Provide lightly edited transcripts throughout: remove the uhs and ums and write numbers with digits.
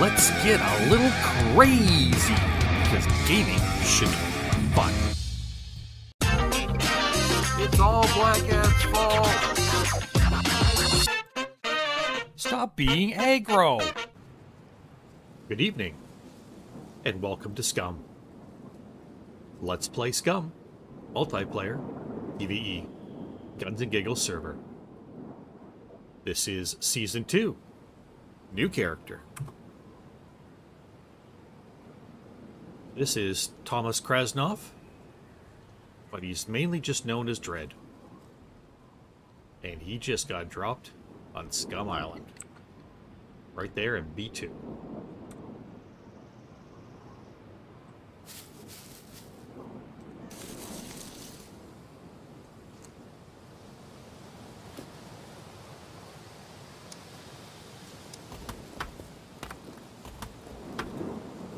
let's get a little crazy, because gaming should be fun. It's all Black Cat's fault. Stop being aggro. Good evening, and welcome to Scum. Let's play Scum. Multiplayer, PvE, Guns and Giggles server. This is Season 2. New character. This is Thomas Krasnov, but he's mainly just known as Dredd. And he just got dropped on Scum Island. Right there in B2.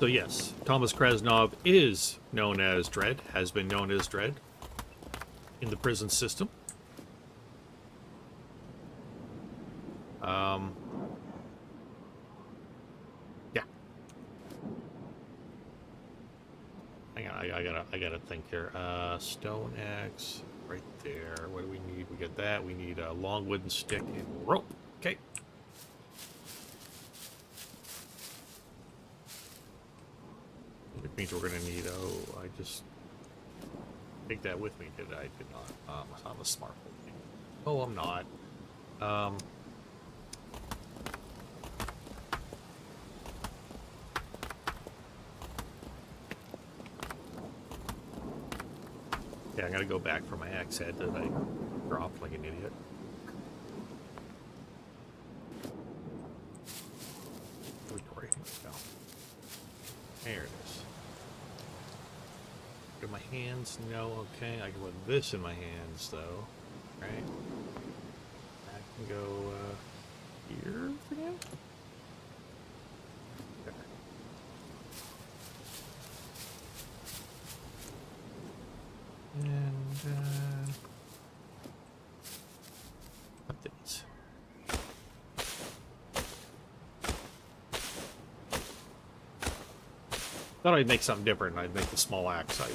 So yes, Thomas Krasnov is known as Dredd, has been known as Dredd in the prison system. Yeah. Hang on, I gotta think here. Stone axe, right there. What do we need? We got that. We need a long wooden stick and rope. Okay. Means we're gonna need. Oh, I just take that with me. Did I? Did not. I'm a smart thing. Oh, I'm not. Yeah, I gotta go back for my axe head that I dropped like an idiot. Inventory. No. There it is. In my hands? No, okay. I can put this in my hands, though. Right? I can go here for now? Okay. And, updates. Thought I'd make something different. I'd make the small axe. I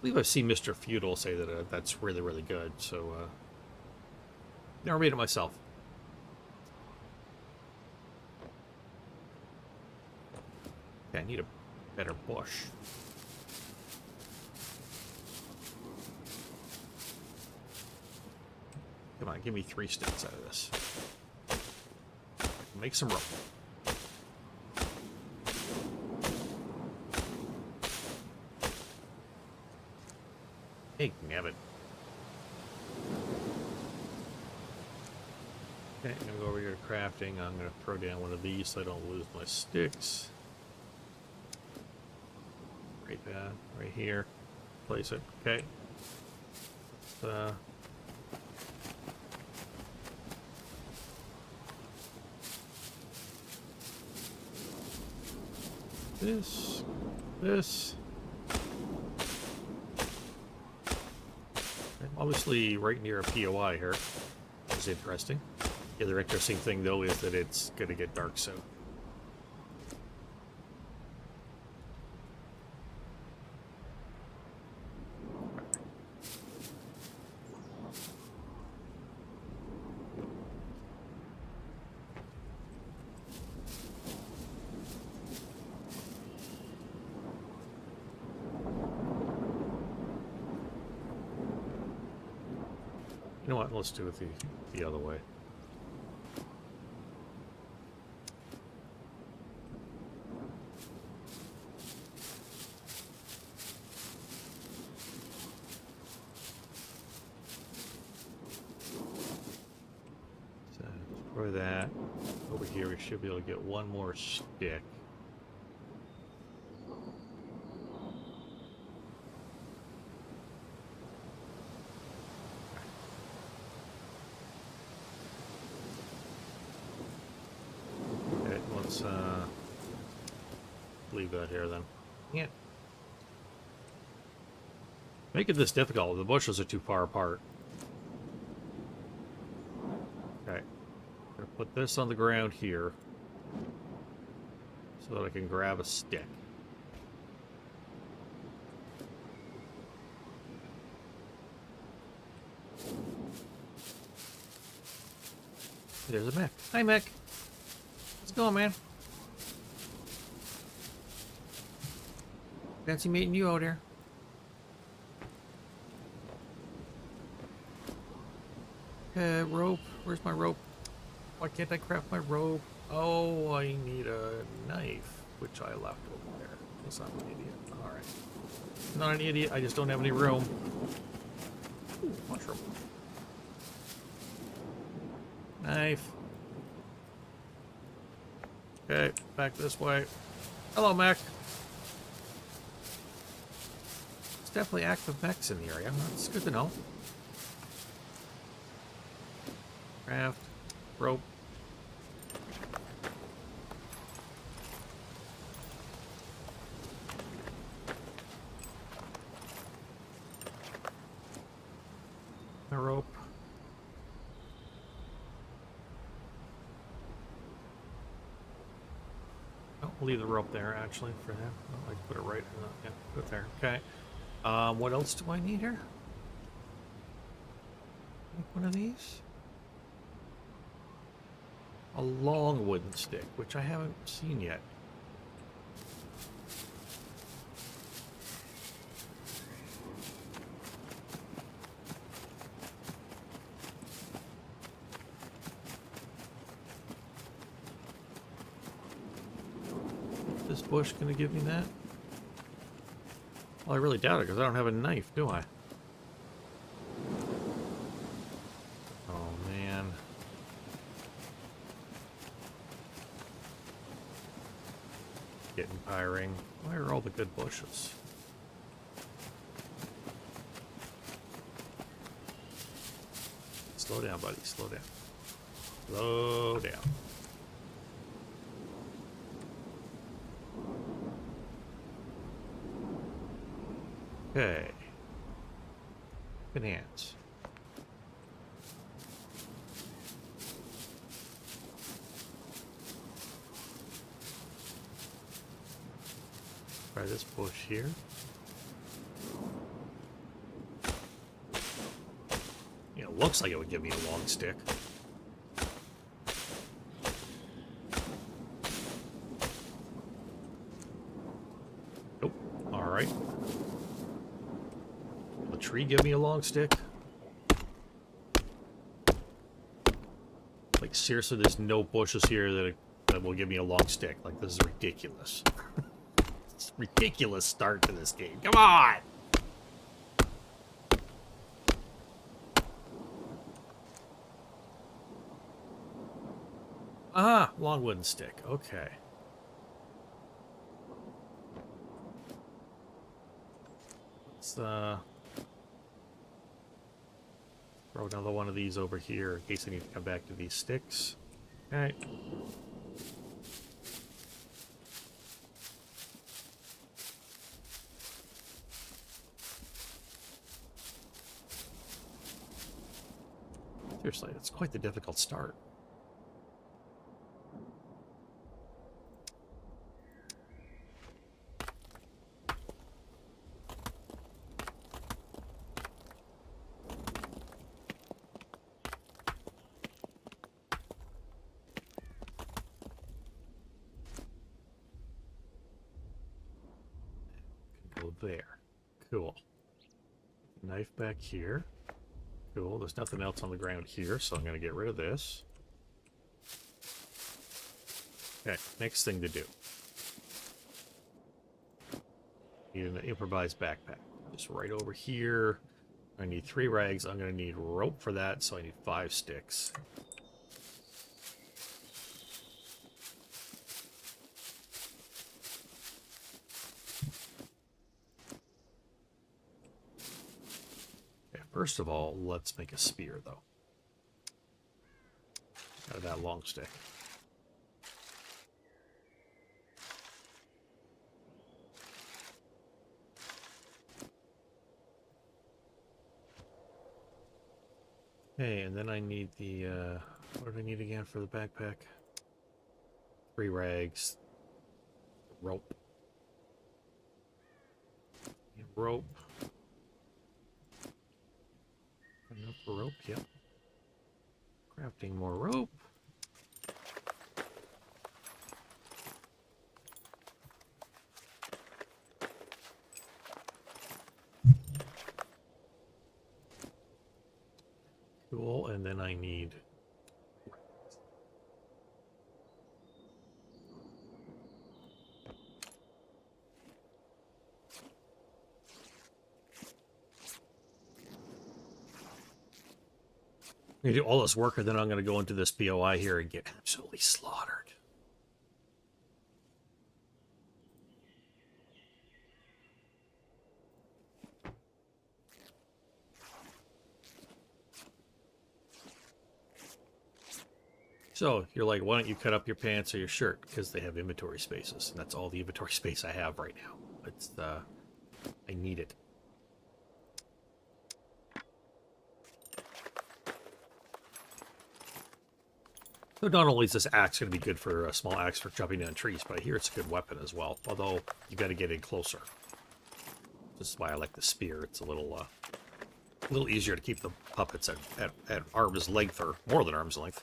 believe I've seen Mr. Feudal say that that's really, really good, so never made it myself. Okay, I need a better bush. Come on, give me 3 sticks out of this. Make some rope. Hey, nabbit. Okay, I'm gonna go over here to crafting. I'm gonna throw down one of these so I don't lose my sticks. Right there, right here. Place it. Okay. This. Obviously, right near a POI here is interesting. The other interesting thing, though, is that it's going to get dark soon. You know what? Let's do it the other way. So for that, over here we should be able to get one more stick. Leave that here then. Yeah. Making this difficult. The bushes are too far apart. Okay. Gonna put this on the ground here. so that I can grab a stick. There's a mech. Hi, mech. How's it going, man? Fancy meeting you out here. Rope. Where's my rope? Why can't I craft my rope? Oh, I need a knife, which I left over there. Unless I'm an idiot. Alright. Not an idiot, I just don't have any room. Ooh, mushroom. Knife. Okay, back this way. Hello, mech. There's definitely active mechs in the area. It's good to know. Craft. Rope. The rope. I'll leave the rope there actually for that. I can put it right in the, yeah, put it there. Okay. What else do I need here? Make one of these. A long wooden stick, which I haven't seen yet. This bush gonna give me that? Well, I really doubt it because I don't have a knife, do I? Tiring. Where are all the good bushes? Slow down, buddy. Slow down. Slow down. Okay. Finance. Try this bush here. Yeah, it looks like it would give me a long stick. Nope. Alright. Will the tree give me a long stick? Like, seriously, there's no bushes here that will give me a long stick. Like, this is ridiculous. Ridiculous start to this game. Come on! Ah, long wooden stick. Okay. Let's throw another one of these over here in case I need to come back to these sticks. Alright. Seriously, it's quite the difficult start. Go there. Cool. Knife back here. Cool, there's nothing else on the ground here, so I'm going to get rid of this. Okay, next thing to do. Need an improvised backpack. Just right over here. I need 3 rags. I'm going to need rope for that, so I need 5 sticks. First of all, let's make a spear, though. Out of that long stick. Okay, and then I need the, what do I need again for the backpack? 3 rags, Rope. And rope. Enough for rope, yep. Crafting more rope. Cool, and then I need... I'm going to do all this work, and then I'm going to go into this POI here and get absolutely slaughtered. So, you're like, why don't you cut up your pants or your shirt? Because they have inventory spaces, and that's all the inventory space I have right now. It's, I need it. So not only is this axe going to be good for a small axe for chopping down trees, but I hear it's a good weapon as well. Although, you got to get in closer. This is why I like the spear. It's a little easier to keep the puppets at arm's length, or more than arm's length.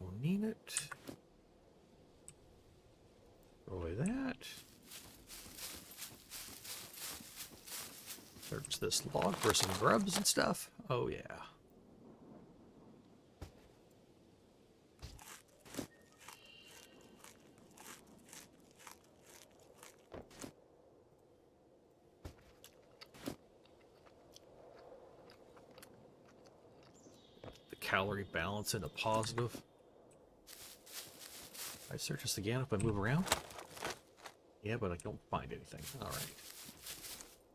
We'll need it. Throw away that. Search this log for some grubs and stuff. Oh yeah. The calorie balance into positive. I search this again if I move around. Yeah, but I don't find anything. All right.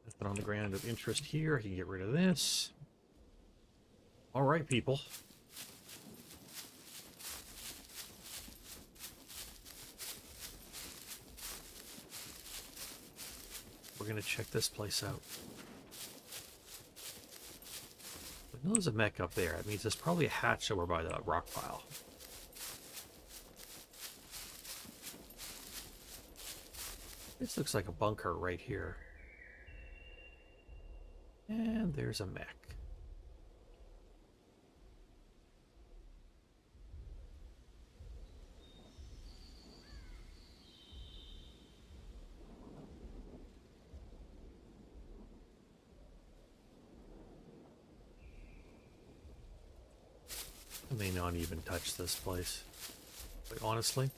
Nothing on the ground of interest here. I can get rid of this. All right, people. We're going to check this place out. I know there's a mech up there. That means there's probably a hatch over by the rock pile. This looks like a bunker right here. And there's a mech. I may not even touch this place. Like, honestly.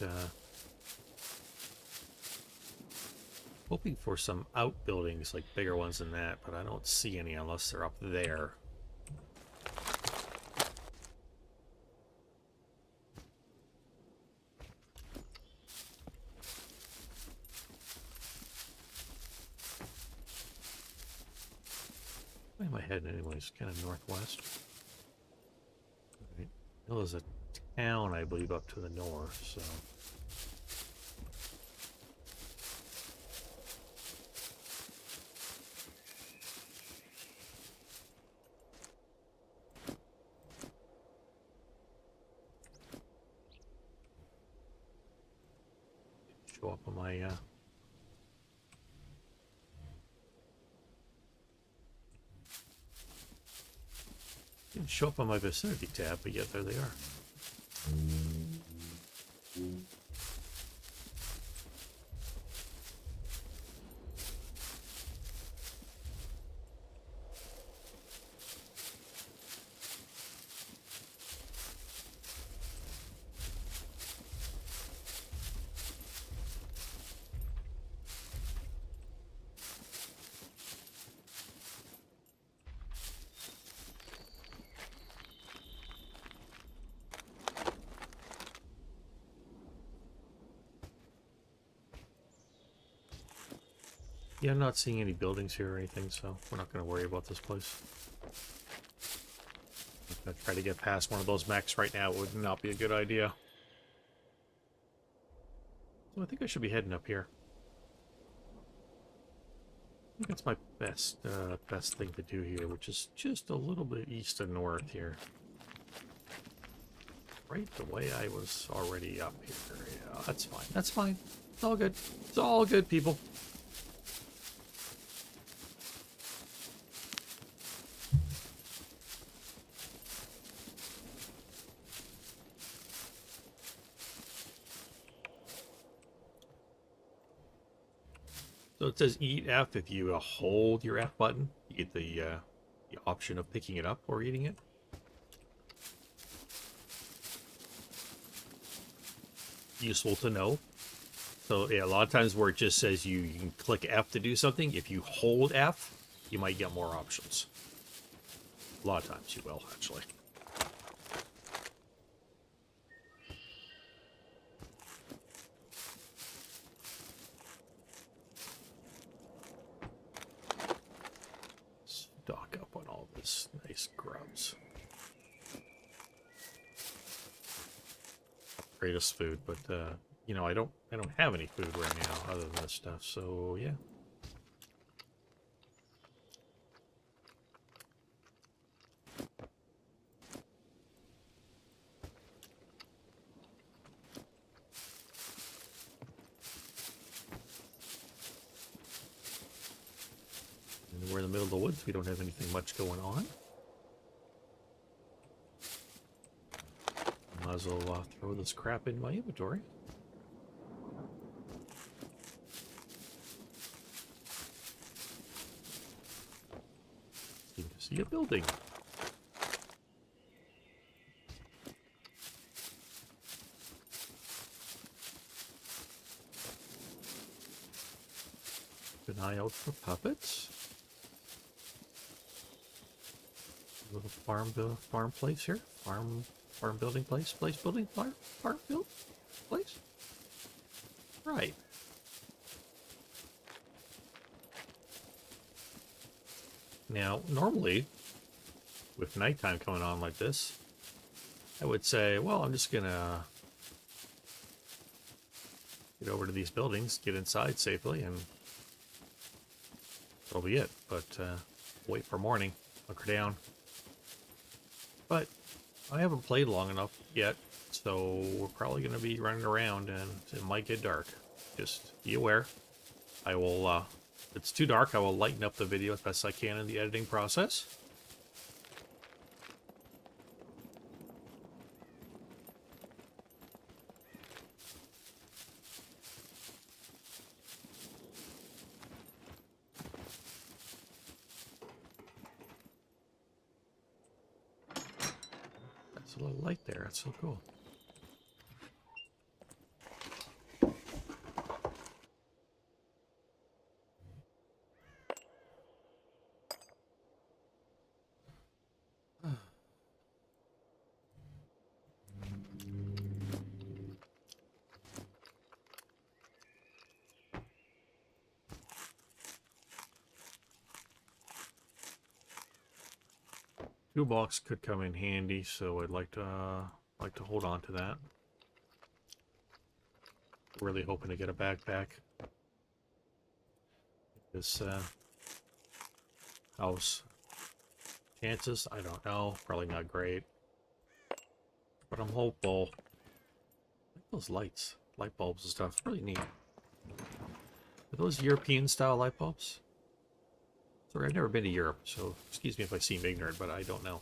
It, hoping for some outbuildings, like bigger ones than that, but I don't see any unless they're up there. Where am I heading anyways? Kind of northwest. Right. Well, there's a town, I believe, up to the north, so... Didn't show up on my vicinity tab, but yet there they are. Yeah, I'm not seeing any buildings here or anything, so we're not going to worry about this place. I'm going to try to get past one of those mechs right now. It would not be a good idea. So I think I should be heading up here. I think that's my best best thing to do here, which is just a little bit east of north here. Right the way I was already up here. Yeah, that's fine. That's fine. It's all good. It's all good, people. So it says eat F. If you hold your F button, you get the option of picking it up or eating it. Useful to know. So yeah, a lot of times where it just says you can click F to do something, if you hold F, you might get more options. A lot of times you will, actually. Stock up on all this nice grubs. Greatest food, but you know, I don't have any food right now other than this stuff, so yeah. And we're in the middle of the woods, we don't have anything much going on. I'll throw this crap in my inventory. Seem to see a building. Keep an eye out for puppets. A little farm place here. Farm building place building, farm build place? Right. Now, normally, with nighttime coming on like this, I would say, well, I'm just gonna get over to these buildings, get inside safely, and that'll be it. But wait for morning, hunker down. But I haven't played long enough yet, so we're probably going to be running around and it might get dark. Just be aware. I will, if it's too dark, I will lighten up the video as best I can in the editing process. A little light there, that's so cool. Toolbox could come in handy, so I'd like to hold on to that. Really hoping to get a backpack. This house chances, I don't know, probably not great, but I'm hopeful. I like those lights, light bulbs and stuff, really neat. Are those European-style light bulbs? Sorry, I've never been to Europe, so excuse me if I seem ignorant, but I don't know.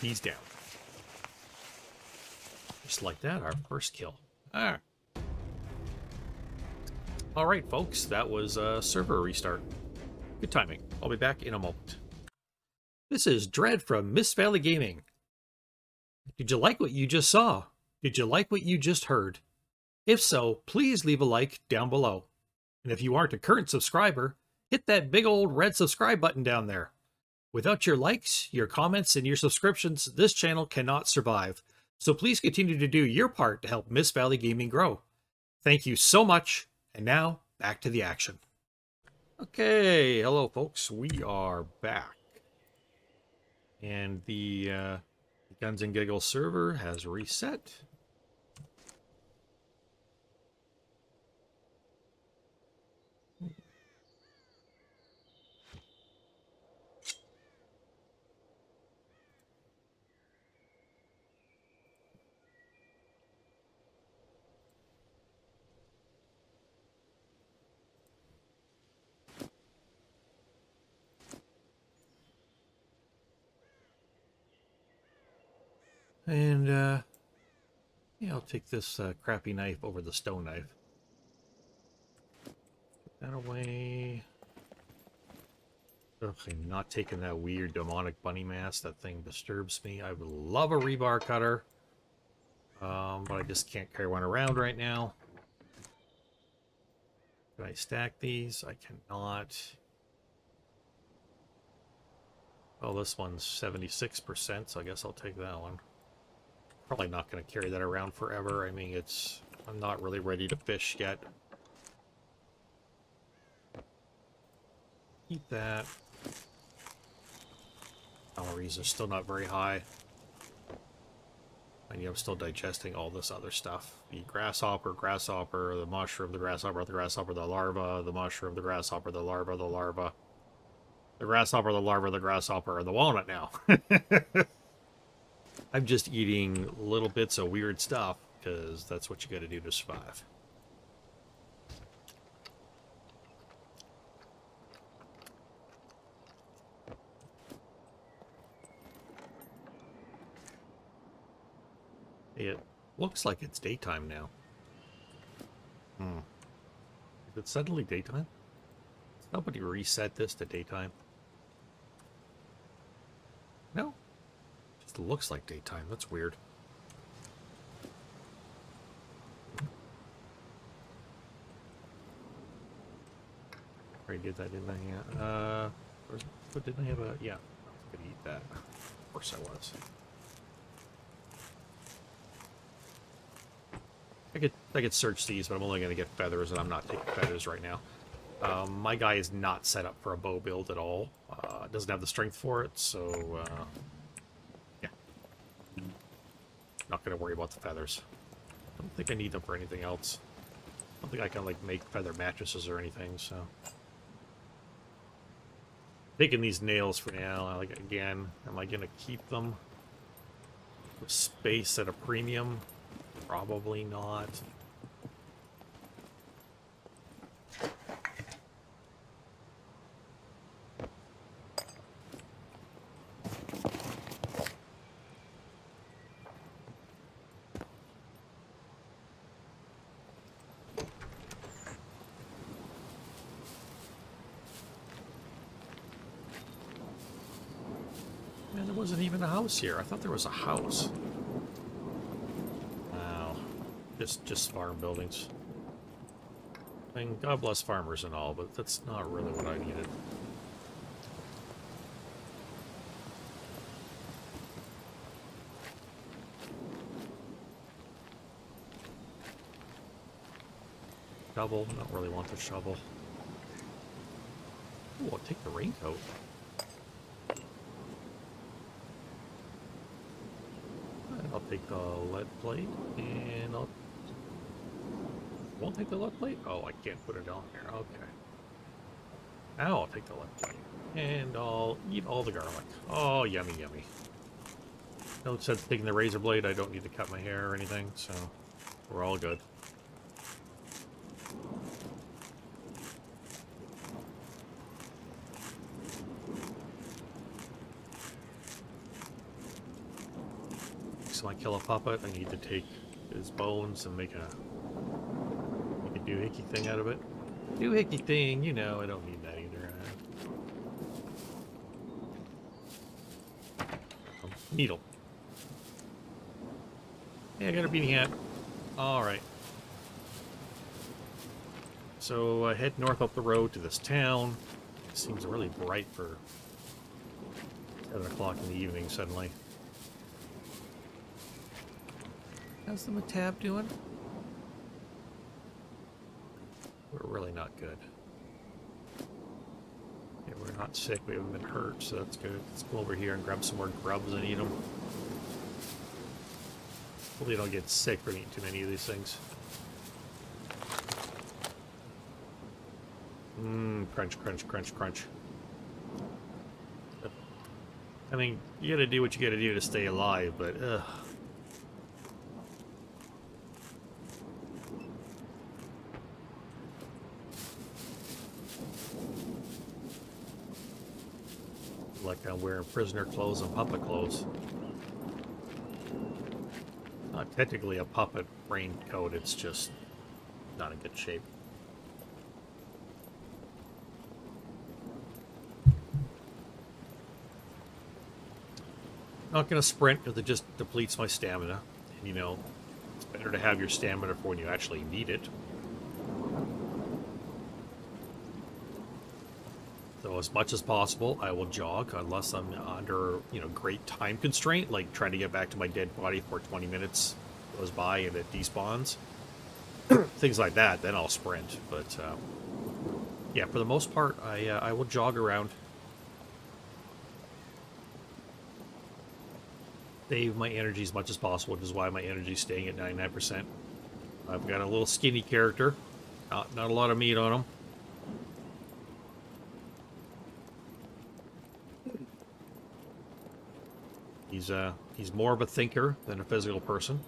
He's down. Just like that, our first kill. Ah. All right, folks, that was a server restart. Good timing. I'll be back in a moment. This is Dredd from Mist Valley Gaming. Did you like what you just saw? Did you like what you just heard? If so, please leave a like down below. And if you aren't a current subscriber, hit that big old red subscribe button down there. Without your likes, your comments, and your subscriptions, this channel cannot survive. So please continue to do your part to help Mist Valley Gaming grow. Thank you so much, and now back to the action. Okay, hello folks, we are back. And the Guns and Giggles server has reset. And, yeah, I'll take this crappy knife over the stone knife. Put that away. Ugh, I'm not taking that weird demonic bunny mask. That thing disturbs me. I would love a rebar cutter. But I just can't carry one around right now. Can I stack these? I cannot. Oh, this one's 76%, so I guess I'll take that one. Probably not going to carry that around forever. I mean, it's... I'm not really ready to fish yet. Keep that. Calories are still not very high. And yeah, I'm still digesting all this other stuff. The grasshopper, the mushroom, the grasshopper, the larva, the mushroom, the grasshopper, the larva, the larva. The grasshopper, the larva, the grasshopper, and the walnut now. I'm just eating little bits of weird stuff, because that's what you gotta do to survive. It looks like it's daytime now. Hmm. Is it suddenly daytime? Did somebody reset this to daytime? No? Looks like daytime. That's weird. Already did that, didn't I? Yeah. But didn't I have a? Yeah. I was gonna eat that. Of course I was. I could search these, but I'm only gonna get feathers, and I'm not taking feathers right now. My guy is not set up for a bow build at all. Doesn't have the strength for it, so. Not gonna worry about the feathers. I don't think I need them for anything else. I don't think I can like make feather mattresses or anything. So taking these nails for now. Like again, am I gonna keep them? With space at a premium? Probably not. Here. I thought there was a house. Wow. Just farm buildings. I mean, God bless farmers and all, but that's not really what I needed. Shovel. Don't really want the shovel. Ooh, I'll take the raincoat. Take the lead plate, and I'll... Won't take the lead plate? Oh, I can't put it on there. Okay. Now I'll take the lead plate. And I'll eat all the garlic. Oh, yummy, yummy. No sense taking the razor blade. I don't need to cut my hair or anything, so we're all good. Kill a puppet. I need to take his bones and make a doohickey thing out of it. Doohickey thing, you know, I don't need that either. Needle. Hey, I got a beanie hat. Alright. So I head north up the road to this town. Seems really bright for 7 o'clock in the evening suddenly. How's the Matab doing? We're really not good. Yeah, we're not sick, we haven't been hurt, so that's good. Let's go over here and grab some more grubs and eat them. Hopefully don't get sick from eating too many of these things. Crunch, crunch, crunch, crunch. I mean, you gotta do what you gotta do to stay alive, but ugh. Like I'm wearing prisoner clothes and puppet clothes. Not technically a puppet raincoat, it's just not in good shape. Not going to sprint because it just depletes my stamina. And you know, it's better to have your stamina for when you actually need it. So as much as possible, I will jog unless I'm under, you know, great time constraint, like trying to get back to my dead body before 20 minutes goes by and it despawns. Things like that, then I'll sprint. But yeah, for the most part, I will jog around. Save my energy as much as possible, which is why my energy is staying at 99%. I've got a little skinny character, not a lot of meat on him. He's more of a thinker than a physical person.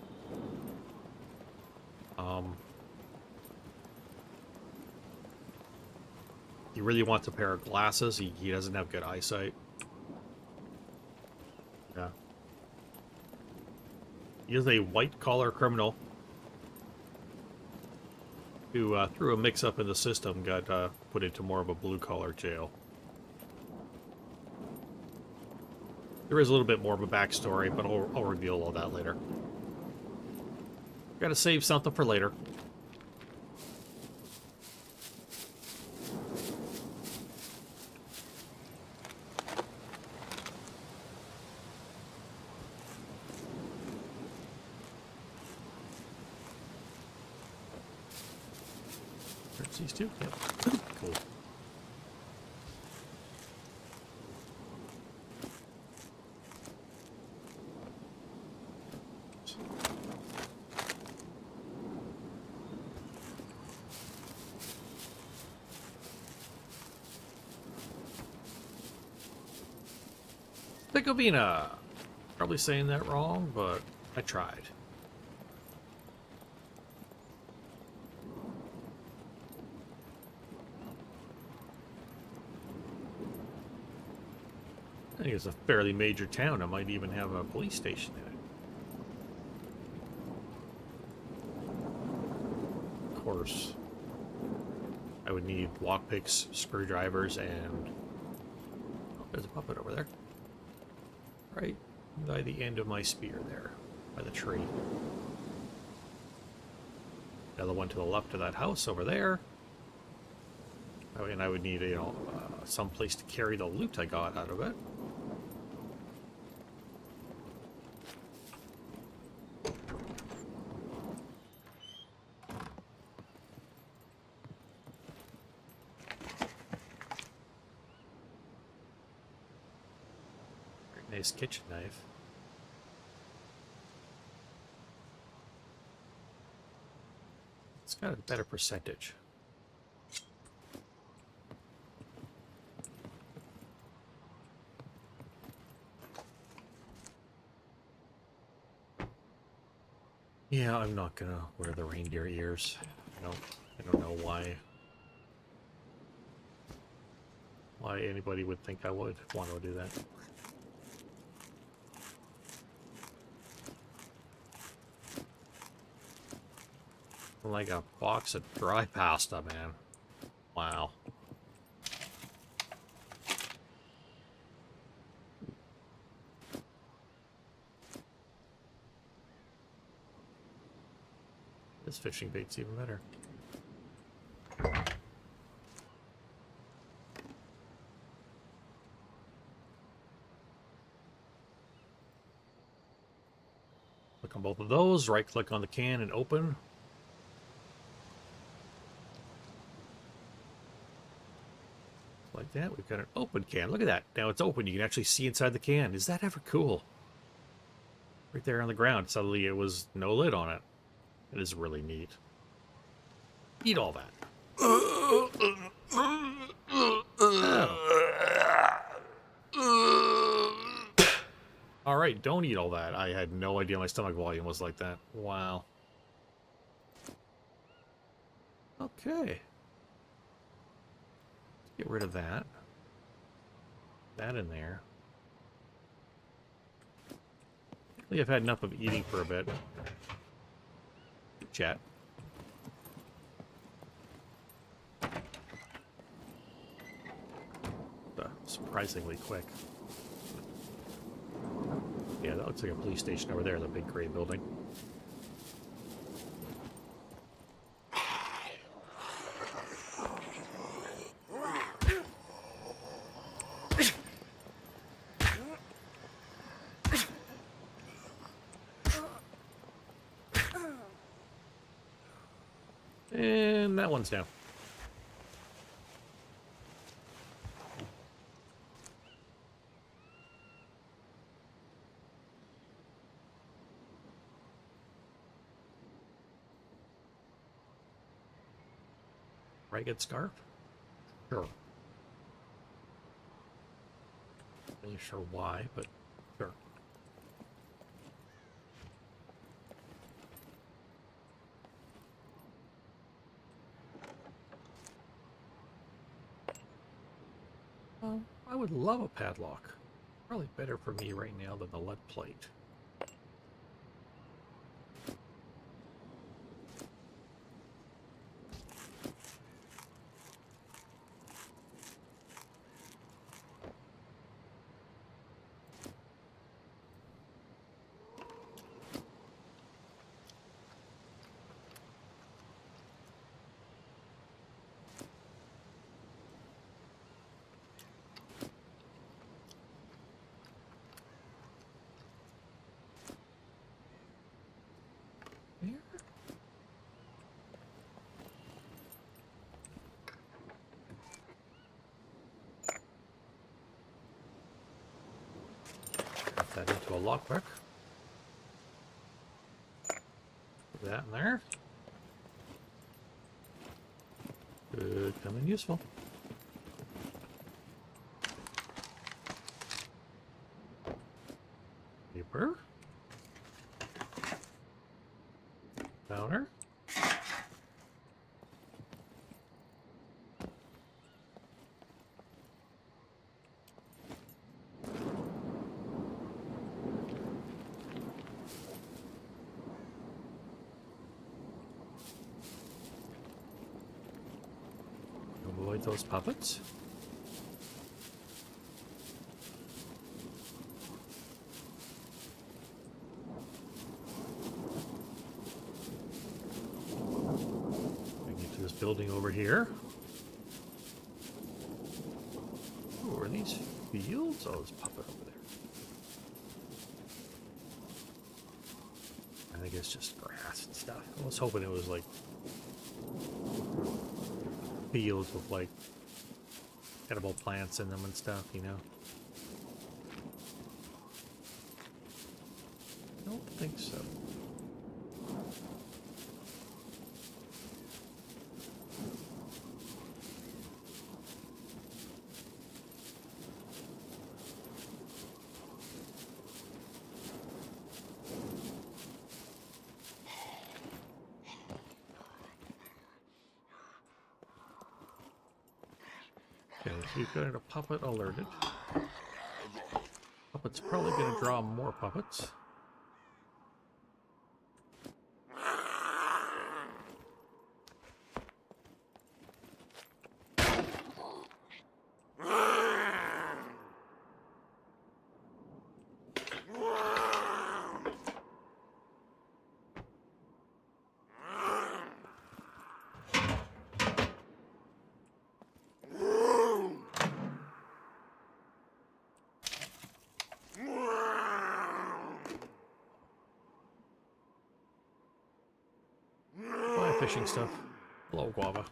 He really wants a pair of glasses. He doesn't have good eyesight. Yeah. He is a white-collar criminal who, through a mix-up in the system, got put into more of a blue-collar jail. There is a little bit more of a backstory, but I'll reveal all that later. Gotta save something for later. Picovina! Probably saying that wrong, but I tried. I think it's a fairly major town. It might even have a police station in it. Of course, I would need lockpicks, screwdrivers, and... Oh, there's a puppet over there. Right by the end of my spear there, by the tree. Another one to the left of that house over there. I mean, I would need, you know, some place to carry the loot I got out of it. Kitchen knife. It's got a better percentage. Yeah, I'm not gonna wear the reindeer ears. I don't know why anybody would think I would want to do that. Like a box of dry pasta, man. Wow. This fishing bait's even better. on both of those, right click on the can and open. Like that, we've got an open can. Look at that. Now it's open. You can actually see inside the can. Is that ever cool? Right there on the ground. Suddenly it was no lid on it. It is really neat. Eat all that. All right, don't eat all that. I had no idea my stomach volume was like that. Wow. Okay. Get rid of that. That in there. I think I've had enough of eating for a bit. Chat. Surprisingly quick. Yeah, that looks like a police station over there, the big gray building. And that one's down. Right, get scarf? Sure. Not really sure why, but sure. I would love a padlock. Probably better for me right now than the lead plate. That into a lockpick. Put that in there. Could come in useful. Paper. Powder. Those puppets. I can get to this building over here. Ooh, are these fields? Oh, there's a puppet over there. I think it's just grass and stuff. I was hoping it was like fields with like edible plants in them and stuff, you know. I don't think so. We've got a puppet alerted. Puppet's probably going to draw more puppets. fishing stuff. A lot of guava.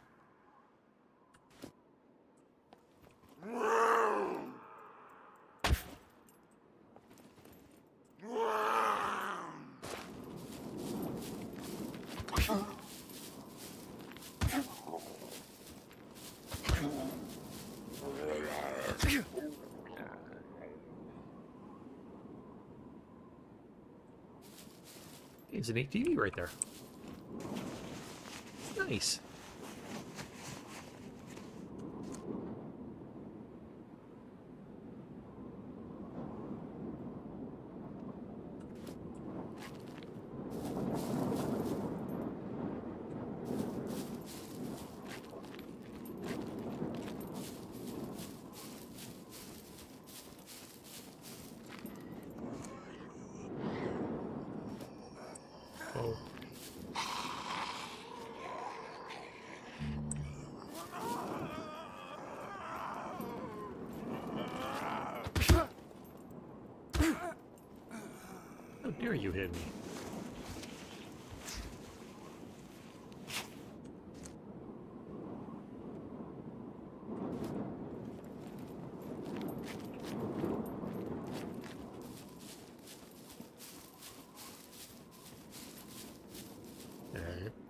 It's an ATV right there. Nice. You hit me.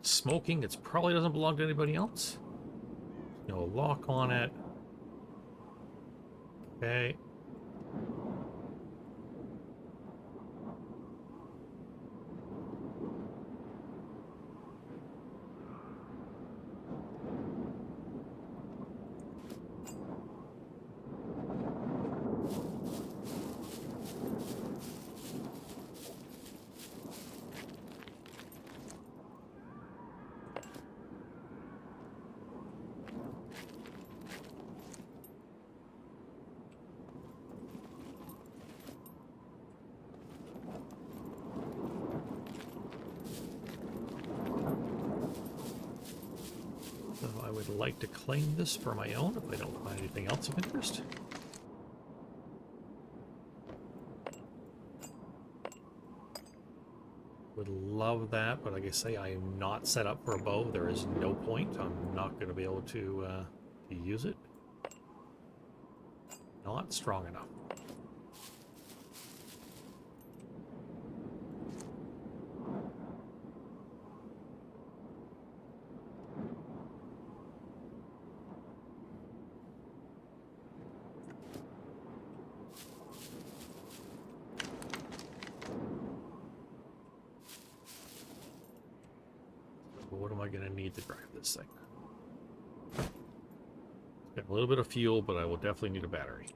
It's smoking. It probably doesn't belong to anybody else. No lock on it. Okay. I'd like to claim this for my own if I don't find anything else of interest. Would love that, but like I say, I am not set up for a bow. There is no point. I'm not going to be able to use it. Not strong enough. A little bit of fuel, but I will definitely need a battery.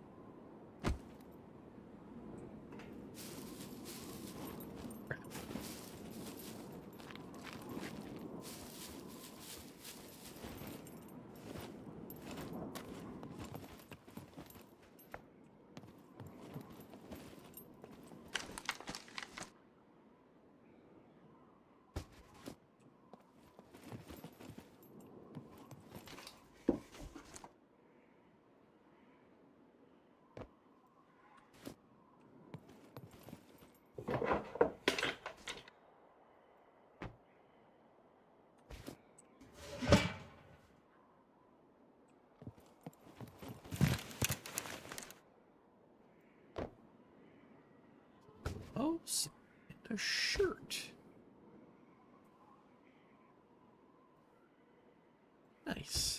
A shirt. Nice.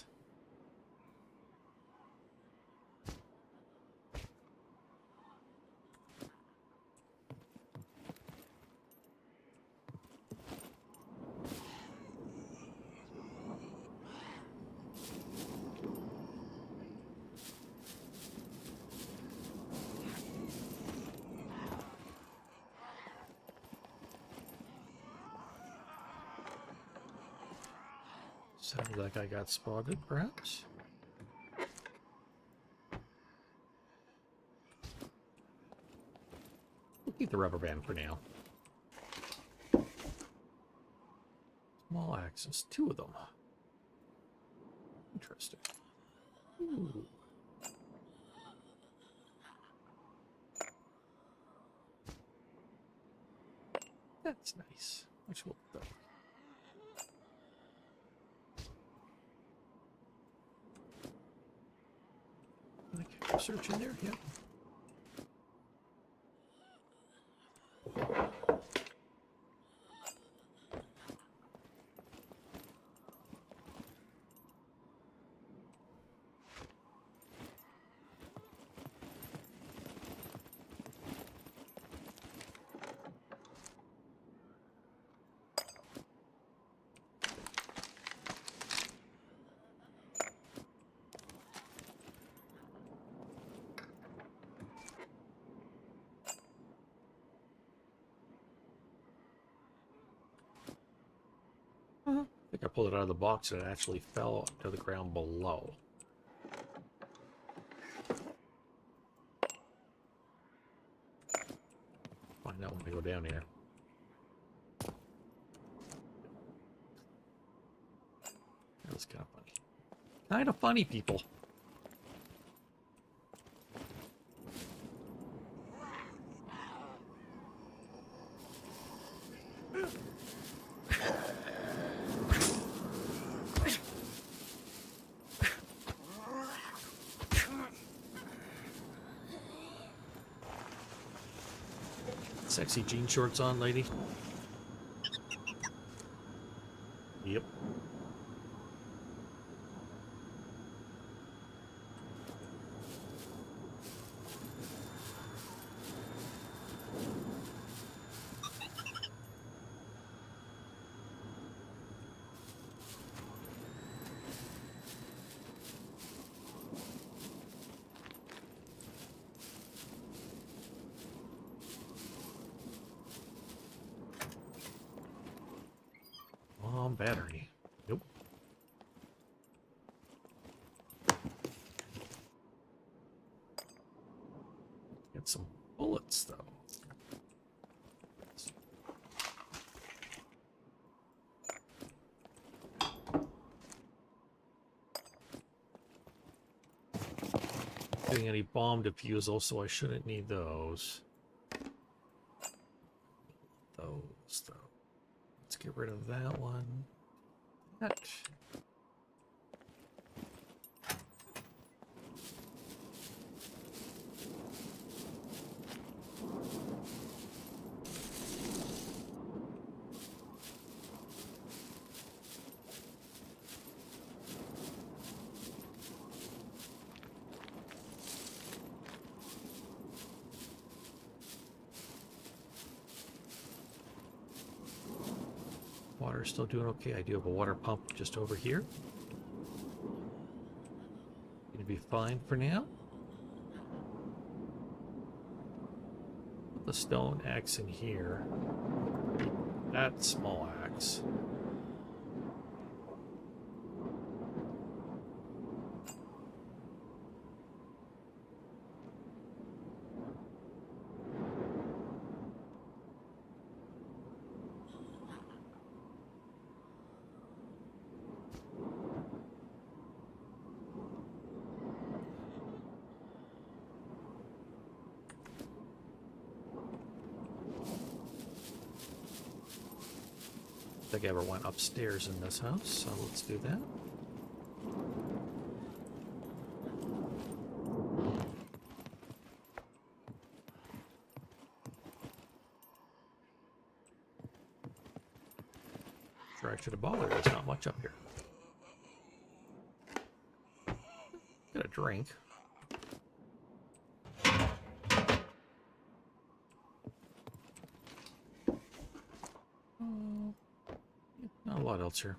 Sounds like I got spotted, perhaps. We'll keep the rubber band for now. Small axes, two of them. Interesting. Ooh. That's nice. Which will search in there? Yeah. I think I pulled it out of the box and it actually fell to the ground below. Find out when we go down here. That was kind of funny. Kind of funny, people. Sexy jean shorts on, lady. Yep. Battery. Nope. Get some bullets, though. Getting any bomb defusal, so I shouldn't need those. Get rid of that one. That. Water's still doing okay. I do have a water pump just over here. Gonna be fine for now. Put the stone axe in here. That small axe. I think I ever went upstairs in this house, so let's do that. Sure, I should have bothered. There's not much up here. Got a drink. What else here?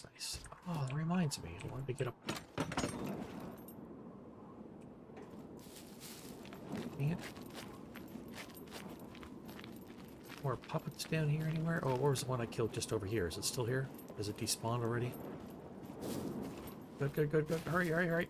That's nice. Oh, that reminds me. I wanted to get up. Dang it. More puppets down here anywhere? Oh, where was the one I killed just over here? Is it still here? Has it despawned already? Good, good, good, good. Hurry, hurry, hurry.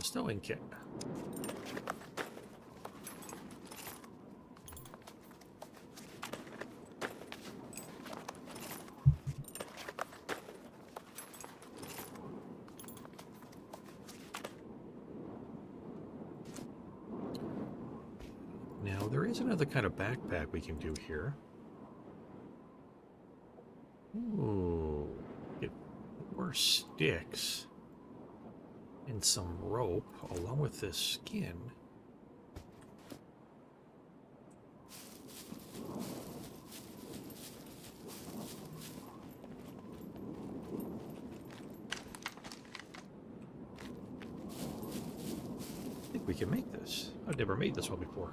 Snowing kit. Now there is another kind of backpack we can do here. Ooh, get more sticks. And some rope along with this skin. I think we can make this. I've never made this one before.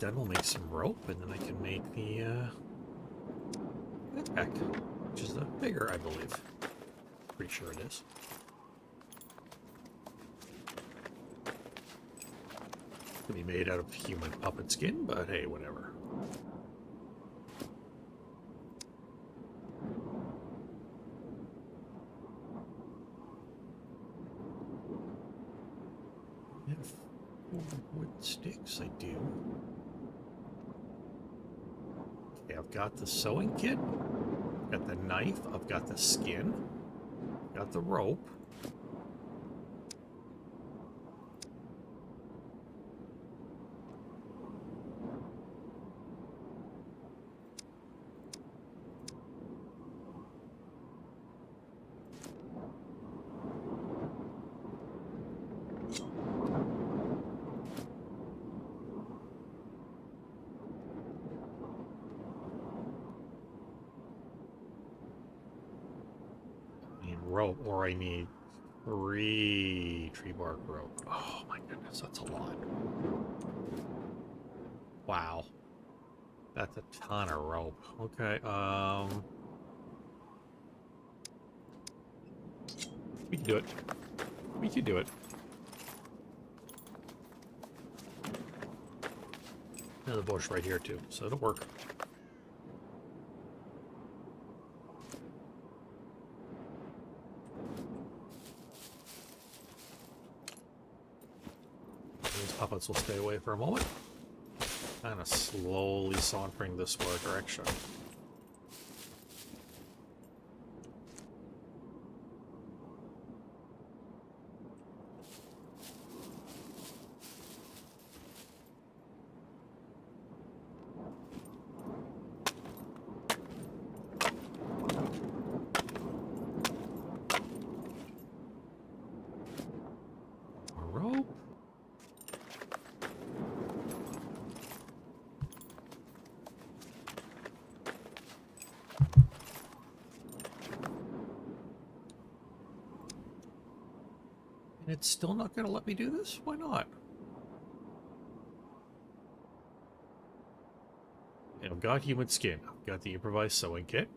Then we'll make some rope, and then I can make the backpack, which is the bigger, I believe. Pretty sure it is. It's gonna be made out of human puppet skin, but hey, whatever. Got the sewing kit, got the knife, I've got the skin, got the rope. Or I need 3 tree bark rope. Oh my goodness, that's a lot. Wow. That's a ton of rope. Okay, we can do it. We can do it. Another bush right here too, so it'll work. Puppets will stay away for a moment. Kind of slowly sauntering this direction. It's still not going to let me do this? Why not? I've got human skin. I've got the improvised sewing kit.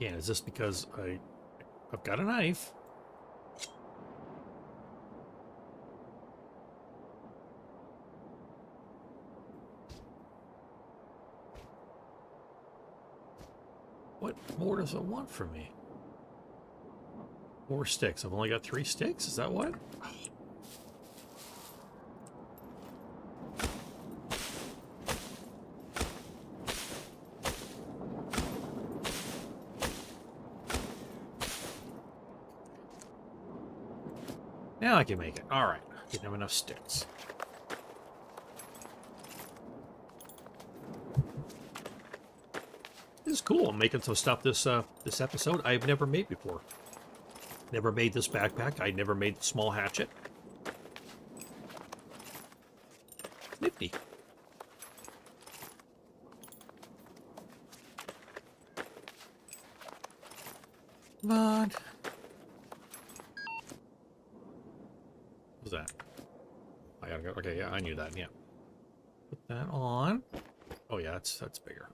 Again, is this because I've got a knife? What more does it want from me? 4 sticks. I've only got 3 sticks? Is that what? Now I can make it. Alright. Didn't have enough sticks. This is cool. I'm making some stuff this episode I've never made before. Never made this backpack. I never made the small hatchet. Nifty. Come on. What's that? I gotta go. Okay, yeah, I knew that. Yeah. Put that on. Oh yeah, that's bigger.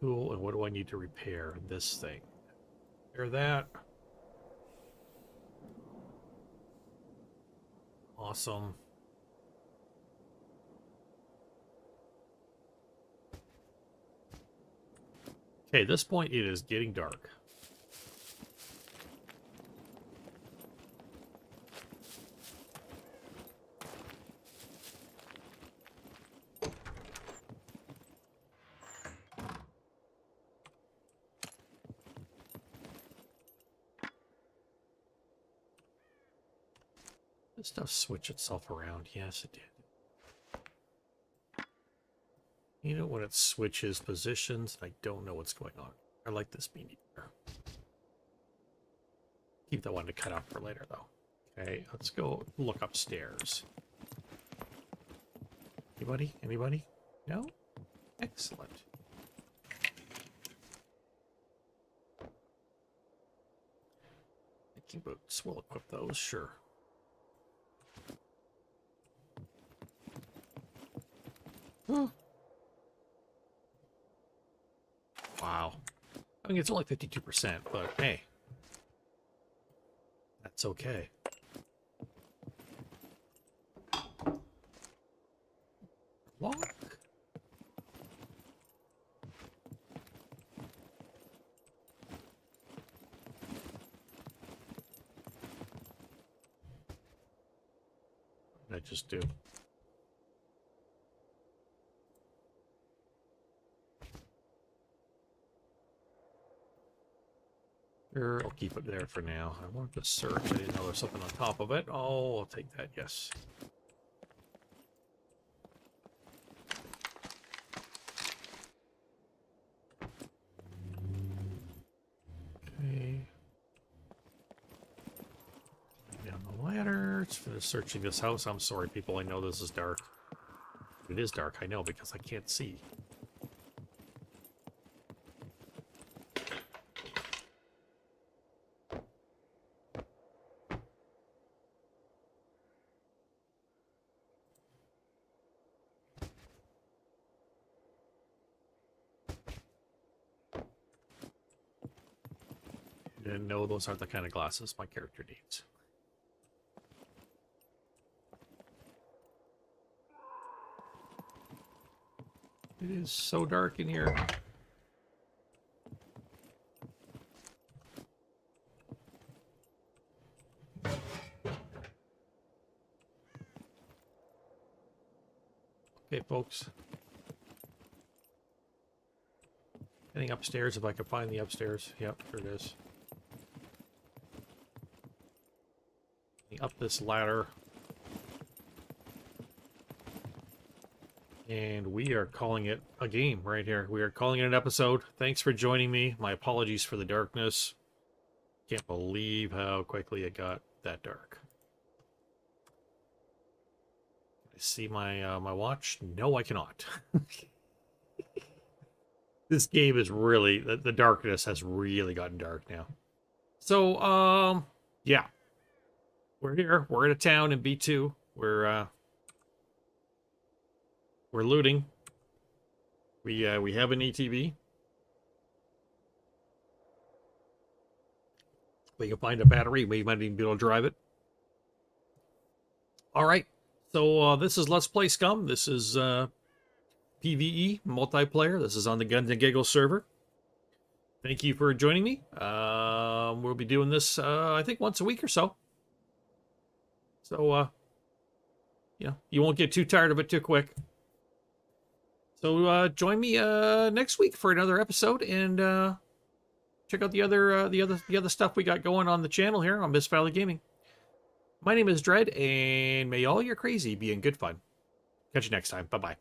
Cool, and what do I need to repair? This thing. Repair that. Awesome. Okay, at this point it is getting dark. Stuff switch itself around. Yes, it did. You know when it switches positions, I don't know what's going on. I like this beanie here. Keep that one to cut out for later, though. Okay, let's go look upstairs. Anybody? Anybody? No? Excellent. Thinking boots. We'll equip those, sure. Wow. I mean, it's only 52%, but hey. That's okay. Lock. What did I just do? I'll keep it there for now. I wanted to search. I didn't know there's something on top of it. Oh, I'll take that. Yes. Okay. Down the ladder. It's for searching this house. I'm sorry, people. I know this is dark. It is dark. I know because I can't see. And no, those aren't the kind of glasses my character needs. It is so dark in here. Okay, folks. Heading upstairs if I can find the upstairs. Yep, there it is. Up this ladder, and we are calling it a game right here. We are calling it an episode. Thanks for joining me. My apologies for the darkness. Can't believe how quickly it got that dark. I see my my watch. No, I cannot. This game is really the darkness has really gotten dark now. So yeah. We're here. We're in a town in B2. We're looting. We have an ATV. We can find a battery. We might even be able to drive it. All right. So this is Let's Play Scum. This is PvE multiplayer. This is on the Guns and Giggles server. Thank you for joining me. We'll be doing this, I think, once a week or so. So, you know, you won't get too tired of it too quick. So join me next week for another episode, and check out the other stuff we got going on the channel here on Mist Valley Gaming. My name is Dredd, and may all your crazy be in good fun. Catch you next time. Bye bye.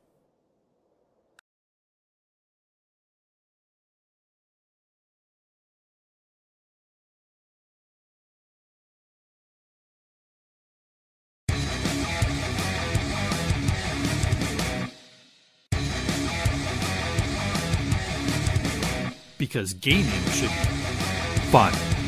Because gaming should be fun.